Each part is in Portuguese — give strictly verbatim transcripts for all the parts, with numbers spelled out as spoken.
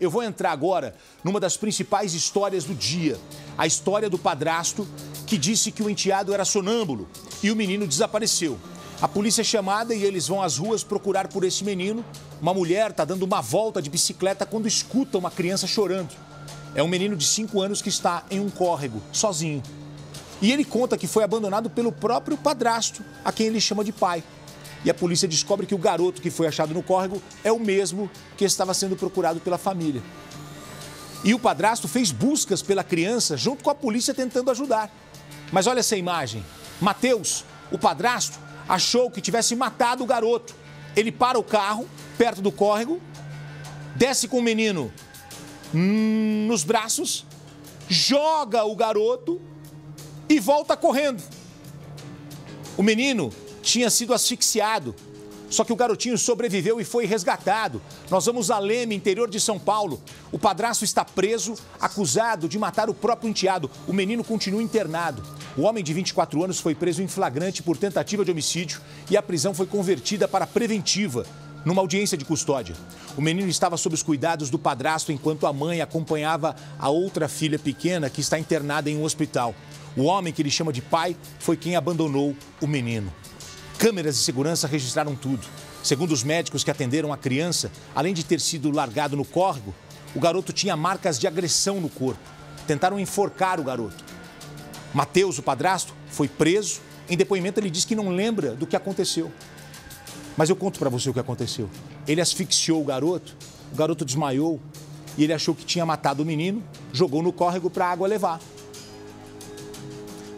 Eu vou entrar agora numa das principais histórias do dia. A história do padrasto que disse que o enteado era sonâmbulo e o menino desapareceu. A polícia é chamada e eles vão às ruas procurar por esse menino. Uma mulher está dando uma volta de bicicleta quando escuta uma criança chorando. É um menino de cinco anos que está em um córrego, sozinho. E ele conta que foi abandonado pelo próprio padrasto, a quem ele chama de pai. E a polícia descobre que o garoto que foi achado no córrego é o mesmo que estava sendo procurado pela família. E o padrasto fez buscas pela criança junto com a polícia tentando ajudar. Mas olha essa imagem. Matheus, o padrasto, achou que tivesse matado o garoto. Ele para o carro perto do córrego, desce com o menino hum, nos braços, joga o garoto e volta correndo. O menino tinha sido asfixiado, só que o garotinho sobreviveu e foi resgatado. Nós vamos a Leme, interior de São Paulo. O padrasto está preso, acusado de matar o próprio enteado. O menino continua internado. O homem de vinte e quatro anos foi preso em flagrante por tentativa de homicídio e a prisão foi convertida para preventiva, numa audiência de custódia. O menino estava sob os cuidados do padrasto enquanto a mãe acompanhava a outra filha pequena que está internada em um hospital. O homem, que ele chama de pai, foi quem abandonou o menino. Câmeras de segurança registraram tudo. Segundo os médicos que atenderam a criança, além de ter sido largado no córrego, o garoto tinha marcas de agressão no corpo. Tentaram enforcar o garoto. Matheus, o padrasto, foi preso. Em depoimento, ele diz que não lembra do que aconteceu. Mas eu conto para você o que aconteceu. Ele asfixiou o garoto, o garoto desmaiou e ele achou que tinha matado o menino, jogou no córrego para a água levar.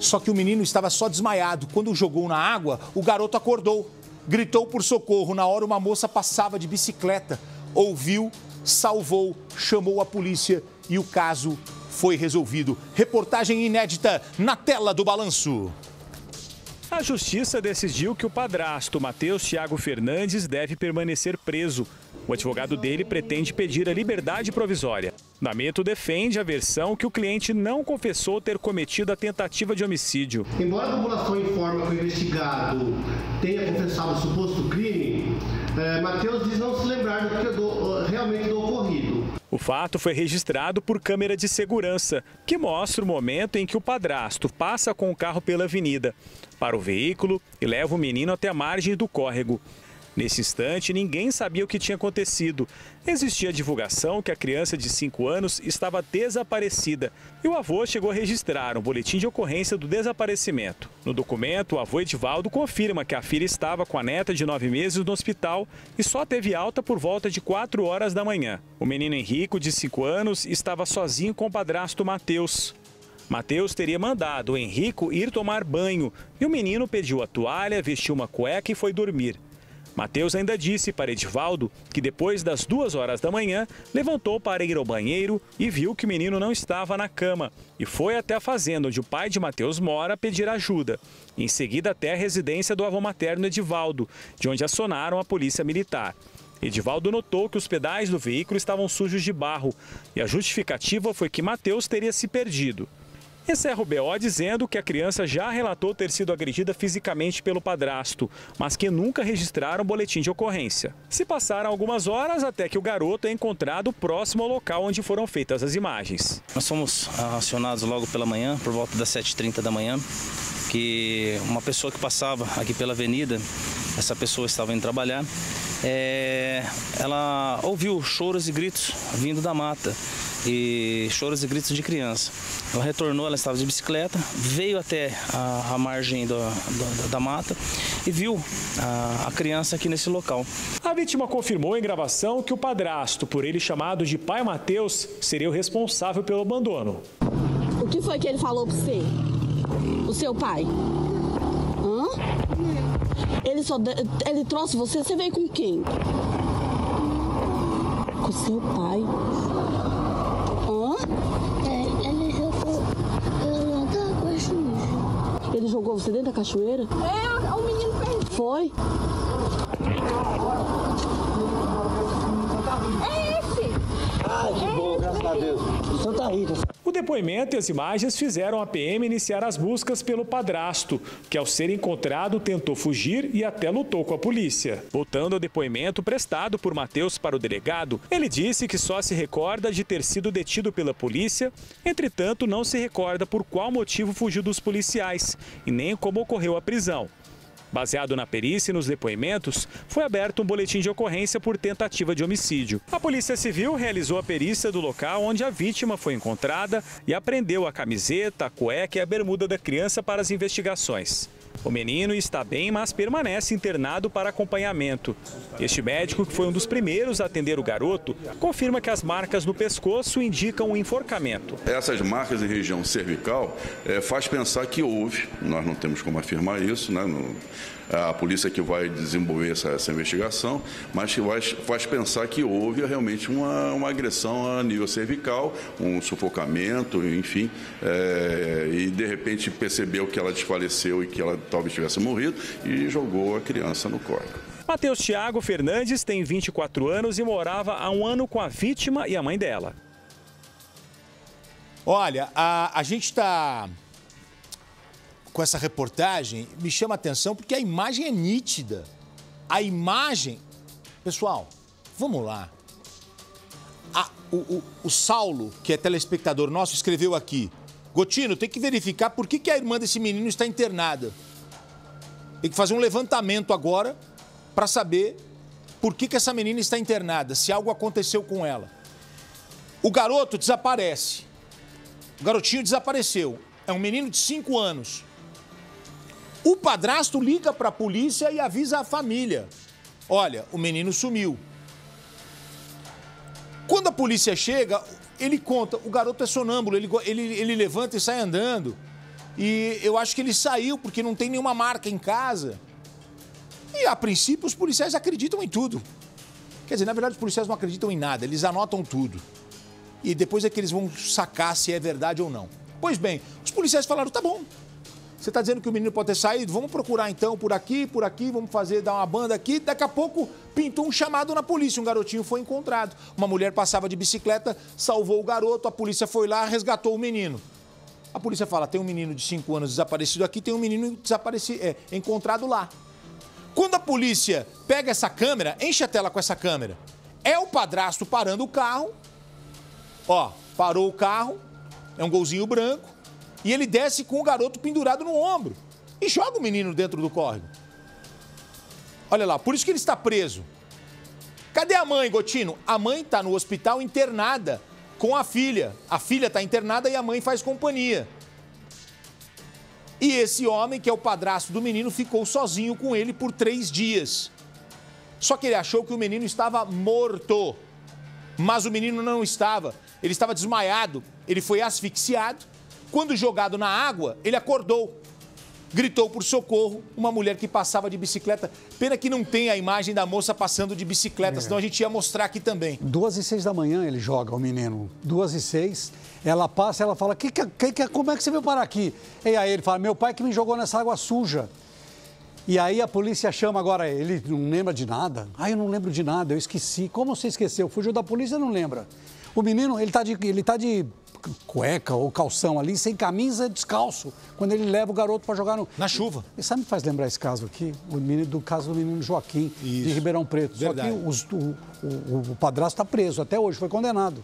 Só que o menino estava só desmaiado. Quando o jogou na água, o garoto acordou, gritou por socorro. Na hora, uma moça passava de bicicleta, ouviu, salvou, chamou a polícia e o caso foi resolvido. Reportagem inédita na tela do Balanço. A justiça decidiu que o padrasto, Matheus Tiago Fernandes, deve permanecer preso. O advogado dele pretende pedir a liberdade provisória. Nameto defende a versão que o cliente não confessou ter cometido a tentativa de homicídio. Embora a população informe que o investigado tenha confessado o suposto crime, é, Matheus diz não se lembrar do que do, realmente do ocorrido. O fato foi registrado por câmera de segurança, que mostra o momento em que o padrasto passa com o carro pela avenida, para o veículo e leva o menino até a margem do córrego. Nesse instante, ninguém sabia o que tinha acontecido. Existia a divulgação que a criança de cinco anos estava desaparecida e o avô chegou a registrar um boletim de ocorrência do desaparecimento. No documento, o avô Edivaldo confirma que a filha estava com a neta de nove meses no hospital e só teve alta por volta de quatro horas da manhã. O menino Henrico, de cinco anos, estava sozinho com o padrasto Matheus. Matheus teria mandado o Henrico ir tomar banho e o menino pediu a toalha, vestiu uma cueca e foi dormir. Matheus ainda disse para Edivaldo que depois das duas horas da manhã, levantou para ir ao banheiro e viu que o menino não estava na cama e foi até a fazenda onde o pai de Matheus mora pedir ajuda. Em seguida até a residência do avô materno Edivaldo, de onde acionaram a polícia militar. Edivaldo notou que os pedais do veículo estavam sujos de barro e a justificativa foi que Matheus teria se perdido. Encerra o B O dizendo que a criança já relatou ter sido agredida fisicamente pelo padrasto, mas que nunca registraram boletim de ocorrência. Se passaram algumas horas até que o garoto é encontrado próximo ao local onde foram feitas as imagens. Nós fomos acionados logo pela manhã, por volta das sete e trinta da manhã, que uma pessoa que passava aqui pela avenida, essa pessoa estava indo trabalhar, é, ela ouviu choros e gritos vindo da mata. E choros e gritos de criança. Ela retornou, ela estava de bicicleta, veio até a, a margem do, do, da mata e viu a, a criança aqui nesse local. A vítima confirmou em gravação que o padrasto, por ele chamado de pai Matheus, seria o responsável pelo abandono. O que foi que ele falou para você? O seu pai? Hã? Ele, só, ele trouxe você, você veio com quem? Com o seu pai. Ele jogou você dentro da cachoeira? É, o menino fez. Foi? É esse. Ah, que é bom, esse, graças a Deus. Santa Rita. O depoimento e as imagens fizeram a P M iniciar as buscas pelo padrasto, que ao ser encontrado tentou fugir e até lutou com a polícia. Voltando ao depoimento prestado por Matheus para o delegado, ele disse que só se recorda de ter sido detido pela polícia, entretanto não se recorda por qual motivo fugiu dos policiais e nem como ocorreu a prisão. Baseado na perícia e nos depoimentos, foi aberto um boletim de ocorrência por tentativa de homicídio. A Polícia Civil realizou a perícia do local onde a vítima foi encontrada e apreendeu a camiseta, a cueca e a bermuda da criança para as investigações. O menino está bem, mas permanece internado para acompanhamento. Este médico, que foi um dos primeiros a atender o garoto, confirma que as marcas no pescoço indicam o enforcamento. Essas marcas em região cervical é, faz pensar que houve, nós não temos como afirmar isso, né, no, a polícia que vai desenvolver essa, essa investigação, mas que vai, faz pensar que houve realmente uma, uma agressão a nível cervical, um sufocamento, enfim, é, e de repente percebeu que ela desfaleceu e que ela talvez tivesse morrido e jogou a criança no córrego. Matheus Tiago Fernandes tem vinte e quatro anos e morava há um ano com a vítima e a mãe dela. Olha, a, a gente está com essa reportagem, me chama a atenção porque a imagem é nítida. A imagem... Pessoal, vamos lá. A, o, o, o Saulo, que é telespectador nosso, escreveu aqui: Gottino, tem que verificar por que, que a irmã desse menino está internada. Tem que fazer um levantamento agora para saber por que, que essa menina está internada, se algo aconteceu com ela. O garoto desaparece. O garotinho desapareceu. É um menino de cinco anos. O padrasto liga para a polícia e avisa a família. Olha, o menino sumiu. Quando a polícia chega... Ele conta, o garoto é sonâmbulo, ele, ele, ele levanta e sai andando. E eu acho que ele saiu porque não tem nenhuma marca em casa. E, a princípio, os policiais acreditam em tudo. Quer dizer, na verdade, os policiais não acreditam em nada, eles anotam tudo. E depois é que eles vão sacar se é verdade ou não. Pois bem, os policiais falaram, tá bom, você está dizendo que o menino pode ter saído, vamos procurar então por aqui, por aqui, vamos fazer, dar uma banda aqui. Daqui a pouco pintou um chamado na polícia, um garotinho foi encontrado. Uma mulher passava de bicicleta, salvou o garoto, a polícia foi lá, resgatou o menino. A polícia fala, tem um menino de cinco anos desaparecido aqui, tem um menino desaparecido, é, encontrado lá. Quando a polícia pega essa câmera, enche a tela com essa câmera, é o padrasto parando o carro, ó, parou o carro, é um golzinho branco. E ele desce com o garoto pendurado no ombro e joga o menino dentro do córrego. Olha lá, por isso que ele está preso. Cadê a mãe, Gottino? A mãe está no hospital internada com a filha. A filha está internada e a mãe faz companhia. E esse homem, que é o padrasto do menino, ficou sozinho com ele por três dias. Só que ele achou que o menino estava morto. Mas o menino não estava. Ele estava desmaiado. Ele foi asfixiado. Quando jogado na água, ele acordou, gritou por socorro, uma mulher que passava de bicicleta. Pena que não tem a imagem da moça passando de bicicleta, é. Senão a gente ia mostrar aqui também. Duas e seis da manhã ele joga o menino, duas e seis, ela passa, ela fala, que, que, que, como é que você veio parar aqui? E aí ele fala, meu pai que me jogou nessa água suja. E aí a polícia chama agora ele, não lembra de nada. Ah, eu não lembro de nada, eu esqueci. Como você esqueceu? Fugiu da polícia, não lembra. O menino, ele tá de... Ele tá de... cueca ou calção ali, sem camisa, descalço, quando ele leva o garoto para jogar no... Na chuva. E sabe, me faz lembrar esse caso aqui, o menino, do caso do menino Joaquim, isso, de Ribeirão Preto. Verdade. Só que os, o, o, o padrasto está preso até hoje, foi condenado.